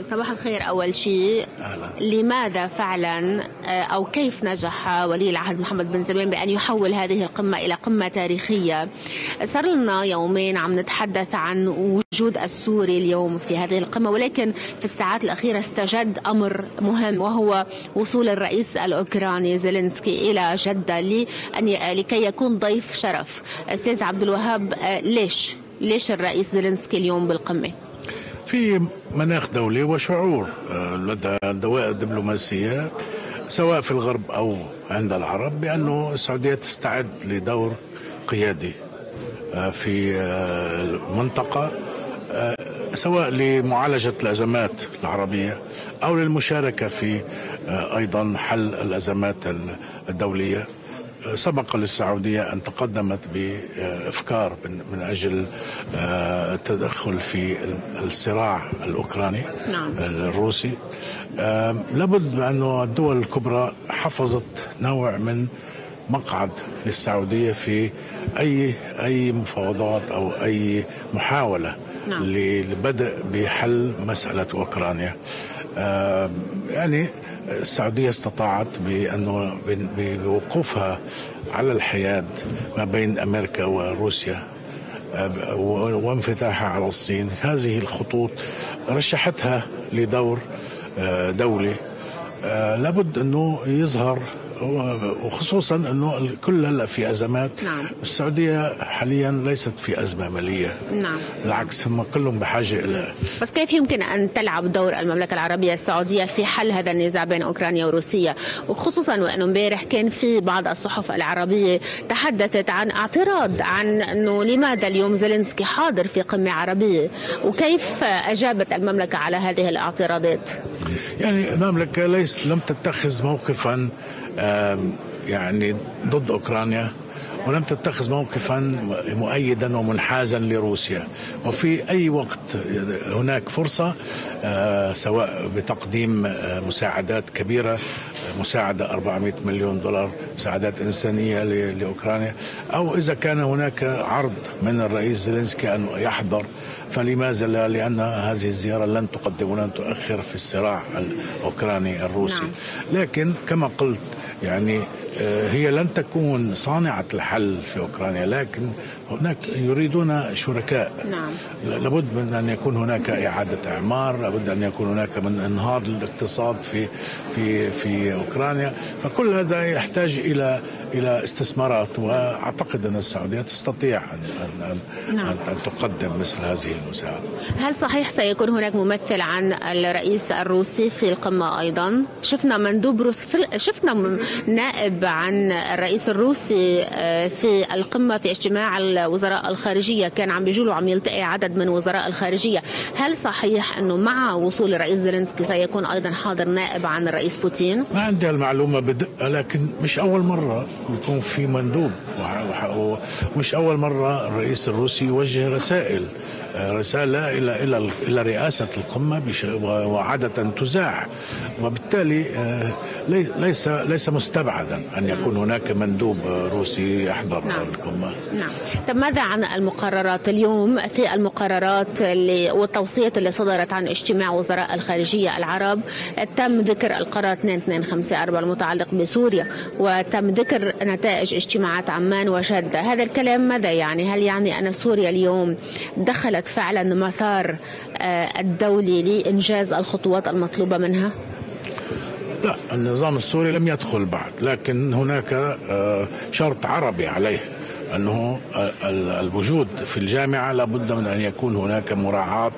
صباح الخير. أول شيء، لماذا فعلا أو كيف نجح ولي العهد محمد بن زايد بأن يحول هذه القمة إلى قمة تاريخية؟ صار لنا يومين عم نتحدث عن وجود السوري اليوم في هذه القمة، ولكن في الساعات الأخيرة استجد أمر مهم، وهو وصول الرئيس الأوكراني زيلينسكي إلى جدة لكي يكون ضيف شرف. أستاذ عبد الوهاب، ليش الرئيس زيلينسكي اليوم بالقمة؟ في مناخ دولي وشعور لدى الدوائر الدبلوماسية سواء في الغرب أو عند العرب بأنه السعودية تستعد لدور قيادي في المنطقة، سواء لمعالجة الأزمات العربية أو للمشاركة في أيضا حل الأزمات الدولية. سبق للسعودية أن تقدمت بأفكار من أجل التدخل في الصراع الأوكراني الروسي. لابد أن الدول الكبرى حفظت نوع من مقعد للسعودية في أي مفاوضات أو أي محاولة للبدء بحل مسألة أوكرانيا. يعني السعودية استطاعت بأنه بوقوفها على الحياد ما بين أمريكا وروسيا وانفتاحها على الصين، هذه الخطوط رشحتها لدور دولي لابد أنه يظهر، وخصوصا أنه الكل هلا في أزمات. السعودية حاليا ليست في أزمة مالية، بالعكس هم كلهم بحاجة إلى. بس كيف يمكن أن تلعب دور المملكة العربية السعودية في حل هذا النزاع بين أوكرانيا وروسيا، وخصوصا وأنه امبارح كان في بعض الصحف العربية تحدثت عن اعتراض عن أنه لماذا اليوم زيلينسكي حاضر في قمة عربية، وكيف أجابت المملكة على هذه الاعتراضات؟ يعني المملكة لم تتخذ موقفا يعني ضد أوكرانيا، ولم تتخذ موقفا مؤيدا ومنحازا لروسيا، وفي أي وقت هناك فرصة سواء بتقديم مساعدات كبيرة، مساعدة 400 مليون دولار مساعدات إنسانية لأوكرانيا، أو إذا كان هناك عرض من الرئيس زيلينسكي أن يحضر فلماذا لا؟ لأن هذه الزيارة لن تقدم ولن تؤخر في الصراع الأوكراني الروسي. لكن كما قلت يعني هي لن تكون صانعة الحل في أوكرانيا، لكن هناك يريدون شركاء. لابد من أن يكون هناك إعادة إعمار، لابد أن يكون هناك من انهار الاقتصاد في أوكرانيا، فكل هذا يحتاج إلى استثمارات، وأعتقد أن السعودية تستطيع أن تقدم مثل هذه المساعدة. هل صحيح سيكون هناك ممثل عن الرئيس الروسي في القمة أيضا؟ شفنا مندوب روسي، شفنا نائب عن الرئيس الروسي في القمة في اجتماع الوزراء الخارجية، كان عم بيجوا له عم يلتقي عدد من وزراء الخارجية. هل صحيح أنه مع وصول الرئيس زيلينسكي سيكون أيضا حاضر نائب عن الرئيس بوتين؟ ما عندي المعلومة بدقة، لكن مش أول مرة يكون في مندوب، ومش أول مرة الرئيس الروسي يوجه رسالة إلى رئاسة القمة، وعادة تزاح، وبالتالي ليس مستبعدا أن يكون هناك مندوب روسي يحضر القمة. طب ماذا عن المقررات اليوم؟ في المقررات والتوصيات اللي صدرت عن اجتماع وزراء الخارجية العرب تم ذكر القرار 2254 المتعلق بسوريا، وتم ذكر نتائج اجتماعات عمان وجدة. هذا الكلام ماذا يعني؟ هل يعني أن سوريا اليوم دخلت فعلا مسار الدولي لإنجاز الخطوات المطلوبة منها؟ لا، النظام السوري لم يدخل بعد، لكن هناك شرط عربي عليه أنه الوجود في الجامعة لابد من أن يكون هناك مراعاة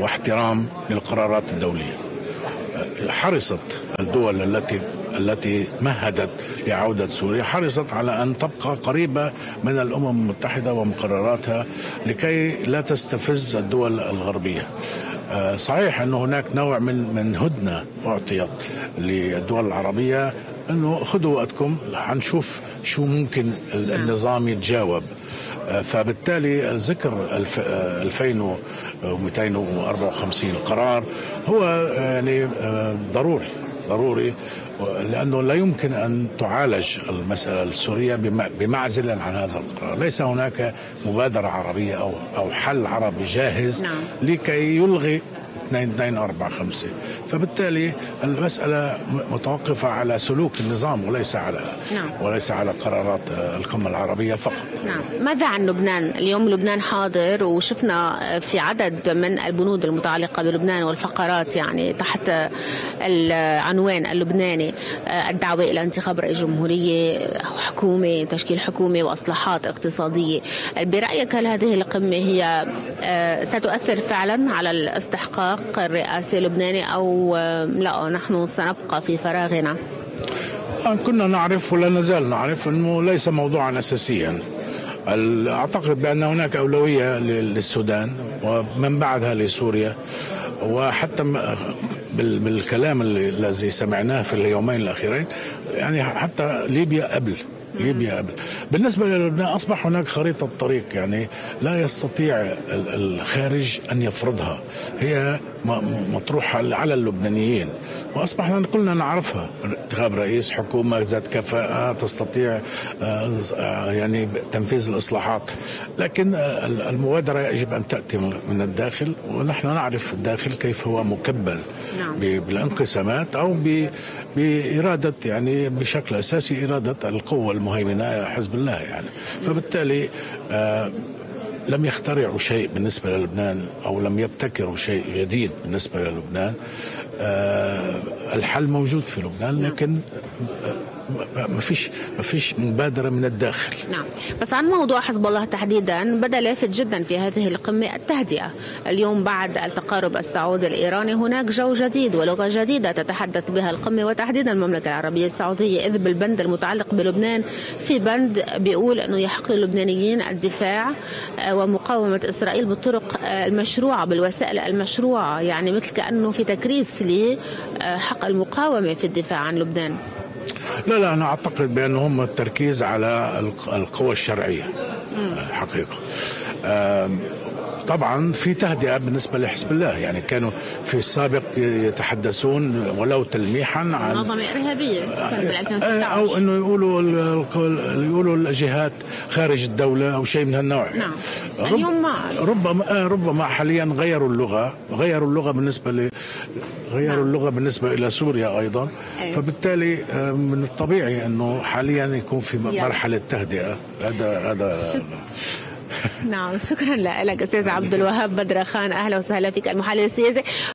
واحترام للقرارات الدولية. حرصت الدول التي مهدت لعودة سوريا، حرصت على أن تبقى قريبة من الأمم المتحدة ومقرراتها لكي لا تستفز الدول الغربية. صحيح أن هناك نوع من هدنة أعطيت للدول العربية أنه خذوا وقتكم هنشوف شو ممكن النظام يتجاوب. فبالتالي ذكر 2254 القرار هو يعني ضروري لأنه لا يمكن أن تعالج المسألة السورية بمعزل عن هذا القرار. ليس هناك مبادرة عربية أو حل عربي جاهز لكي يلغي 2245. فبالتالي المسألة متوقفة على سلوك النظام وليس على قرارات القمة العربية فقط. نعم. ماذا عن لبنان؟ اليوم لبنان حاضر وشفنا في عدد من البنود المتعلقة بلبنان والفقرات يعني تحت العنوان اللبناني، الدعوة إلى انتخاب رئيس جمهورية، حكومة، تشكيل حكومة وإصلاحات اقتصادية. برأيك هل هذه القمة هي ستؤثر فعلا على الاستحقاق الرئاسي اللبناني أو لا، نحن سنبقى في فراغنا؟ كنا نعرف ولا نزال نعرف أنه ليس موضوعا أساسيا. أعتقد بأن هناك أولوية للسودان ومن بعدها لسوريا، وحتى بالكلام الذي سمعناه في اليومين الأخيرين يعني حتى ليبيا قبل بالنسبة للبنان أصبح هناك خريطة طريق يعني لا يستطيع الخارج أن يفرضها، هي مطروحة على اللبنانيين وأصبحنا كلنا نعرفها، انتخاب رئيس، حكومة ذات كفاءة تستطيع يعني تنفيذ الإصلاحات، لكن المبادرة يجب أن تأتي من الداخل، ونحن نعرف الداخل كيف هو مكبل بالانقسامات أو بإرادة يعني بشكل أساسي إرادة القوة المهيمنة حزب الله يعني. فبالتالي لم يخترعوا شيء بالنسبة للبنان أو لم يبتكروا شيء جديد بالنسبة للبنان. الحل موجود في لبنان لكن ما فيش مبادرة من الداخل. نعم، بس عن موضوع حزب الله تحديدا بدا لافت جدا في هذه القمة التهدئة. اليوم بعد التقارب السعودي الإيراني هناك جو جديد ولغة جديدة تتحدث بها القمة وتحديدا المملكة العربية السعودية، إذ بالبند المتعلق بلبنان في بند بيقول أنه يحق للبنانيين الدفاع ومقاومة إسرائيل بالطرق المشروعة بالوسائل المشروعة، يعني مثل كأنه في تكريس لحق المقاومة في الدفاع عن لبنان. لا أنا أعتقد بأن هم التركيز على القوى الشرعية الحقيقة. طبعا في تهدئة بالنسبة لحزب الله، يعني كانوا في السابق يتحدثون ولو تلميحا عن منظمة إرهابية أو أنه يقولوا الجهات خارج الدولة أو شيء من هالنوع. نعم. اليوم ربما حاليا غيروا اللغة بالنسبة إلى سوريا أيضا. فبالتالي من الطبيعي أنه حاليا يكون في مرحلة تهدئة. هذا نعم، شكرا لك استاذ عبد الوهاب بدرخان، اهلا وسهلا فيك المحلل السياسي.